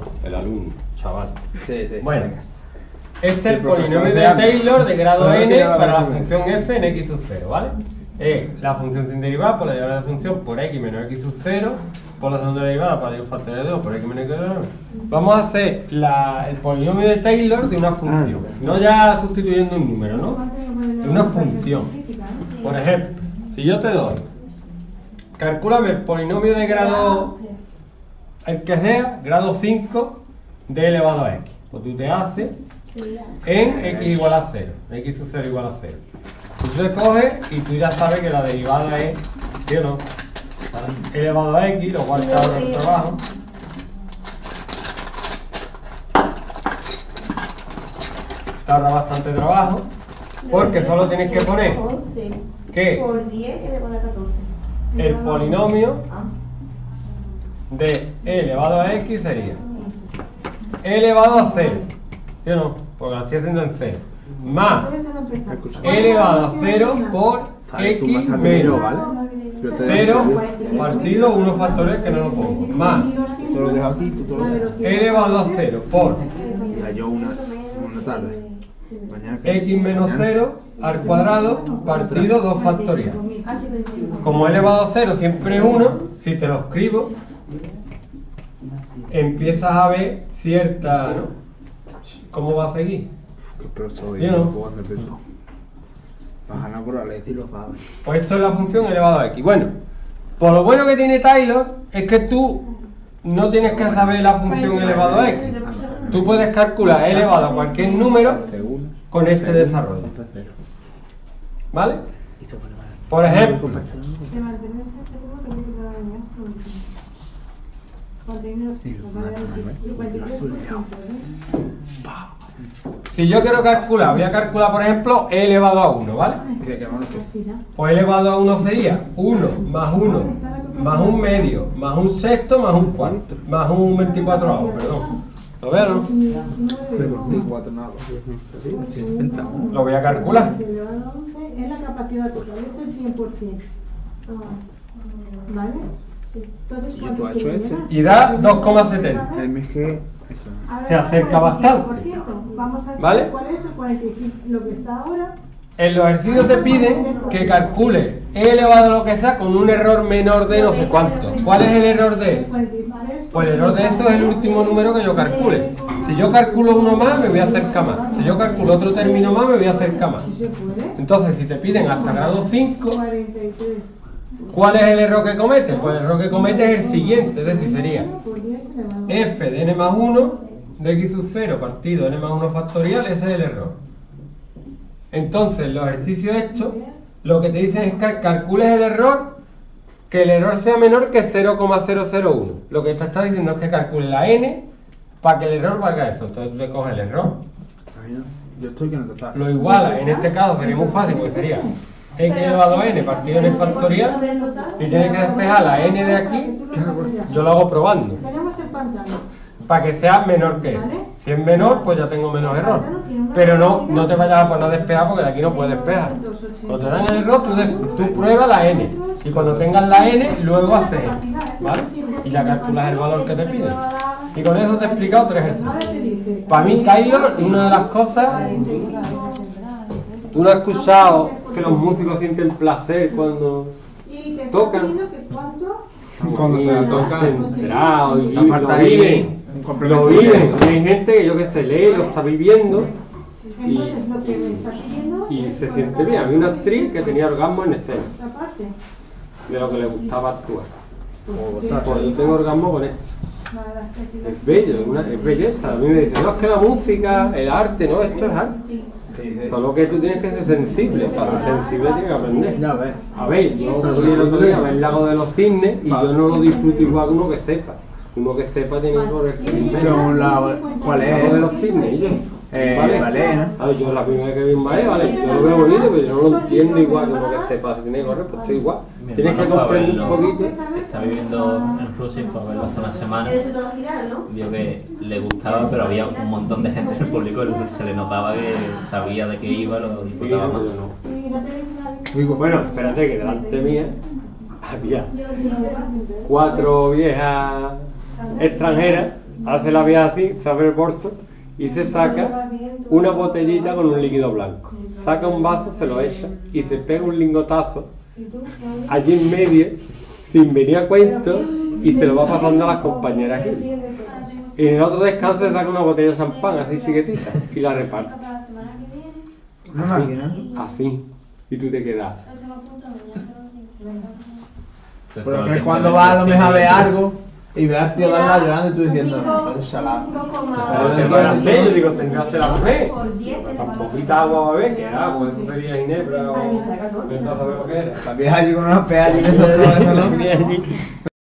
no, el alumno, chaval. Sí, sí. Bueno, este es el polinomio de Taylor de grado n para la función f en x sub 0, ¿vale? Es la función sin derivada por la derivada de función por x menos x sub 0, por la segunda derivada para el factor de 2 por x menos x sub 0. Vamos a hacer el polinomio de Taylor de una función, no ya sustituyendo un número, ¿no? De una función. Por ejemplo, si yo te doy, calculame el polinomio de grado, el que sea, grado 5 de elevado a x. Pues tú te haces en x igual a 0, x sub 0 igual a 0. Tú te coges y tú ya sabes que la derivada es, ¿sí o no? Elevado a x, lo cual está en el trabajo. Tarda bastante trabajo, porque solo tienes que poner que por 10 elevado a 14. El polinomio de e elevado a x sería e elevado a 0, ¿sí o no? Porque lo estoy haciendo en 0. Más elevado a 0 por x menos 0 partido 1 factorial, que no lo pongo, más elevado a 0 por x menos 0 al cuadrado partido 2 factorial. Como elevado a 0 siempre es 1, si te lo escribo empiezas a ver cierta, ¿no? ¿Cómo va a seguir? Pues esto es la función elevado a x. Bueno, por lo bueno que tiene Taylor es que tú no tienes que saber la función elevado a x. Tú puedes calcular elevado a cualquier número con este desarrollo, ¿vale? Por ejemplo, si yo quiero calcular, voy a calcular por ejemplo e elevado a 1, ¿vale? Pues elevado a 1 sería 1 más 1 más 1 medio más 1 sexto más 1 cuarto más 1 24avo, perdón. ¿Lo veo, no? Lo voy a calcular. Es la capacidad total, es el 100%. ¿Vale? Entonces, y da 2,70. Se acerca bastante. Vamos a ver cuál es el 45, lo que está ahora. En los ejercicios te piden que calcule e elevado a lo que sea con un error menor de no sé cuánto. ¿Cuál es el error de? Pues el error de eso es el último número que yo calcule. Si yo calculo uno más, me voy a acercar más. Si yo calculo otro término más, me voy a acercar más. Entonces, si te piden hasta grado 5, ¿cuál es el error que comete? Pues el error que comete es el siguiente, es decir, sería f de n más 1 de x sub 0 partido n más 1 factorial, ese es el error. Entonces, los ejercicios estos, lo que te dicen es que calcules el error, que el error sea menor que 0,001. Lo que te está diciendo es que calcules la n para que el error valga eso. Entonces tú le coges el error, lo igualas, en este caso sería muy fácil porque sería x elevado a n partido n factorial y tienes que despejar la n de aquí. Yo lo hago probando para que sea menor que, si es menor, pues ya tengo menos error. Pero no te vayas a poner a despejar porque de aquí no puedes despejar. Cuando te dan el error, tú pruebas la n. Y cuando tengas la n, luego haces esto, ¿vale? Y ya calculas el valor que te piden. Y con eso te he explicado tres ejercicios. Para mí, Taylor, una de las cosas... Tú lo has escuchado, que los músicos sienten placer cuando tocan. Cuando se tocan, centrado, y lo viven. Lo viven, hay gente que yo que sé, lee, lo está viviendo y se siente bien. Había una actriz que tenía orgasmo en escena, de lo que le gustaba actuar. Pues yo tengo orgasmo con esto. Es bello, es belleza. A mí me dicen, no, es que la música, el arte, no, esto es arte. Solo que tú tienes que ser sensible, para ser sensible tienes que aprender. A ver, yo fui el otro día a ver El Lago de los Cisnes y yo no lo disfruto igual que uno que sepa. Uno que sepa tiene que correr ¿cuál es? Uno de los cisnes, ¿vale? Ah, yo la primera vez que vi un ballet, ¿vale? Yo lo veo bonito, pero yo no lo entiendo igual que uno que sepa. Si tiene que correr, pues estoy igual. Tienes que comprender un poquito. Está viviendo en Rusia, para verlo hace una semana. Digo que le gustaba, pero había un montón de gente en el público y se le notaba que sabía de qué iba, lo disfrutaba más. Bueno, espérate que delante mía había 4 viejas extranjeras hace la vía así, se abre el bolso y se saca una botellita con un líquido blanco. Saca un vaso, se lo echa y se pega un lingotazo allí en medio, sin venir a cuento, y se lo va pasando a las compañeras aquí. Y en el otro descanso se saca una botella de champán, así chiquitita, y la reparte. Así. Y tú te quedas. Pero que cuando vas a lo mejor a ver algo y ve al tío Dana llorando y tú diciendo, no, eres salado. Pero te van a hacer, yo digo, tendrás que la mujer. Tampoco quita agua va a beber, que era agua, eso sería ginebra o. No sabemos qué era. La vieja allí con unos peallos.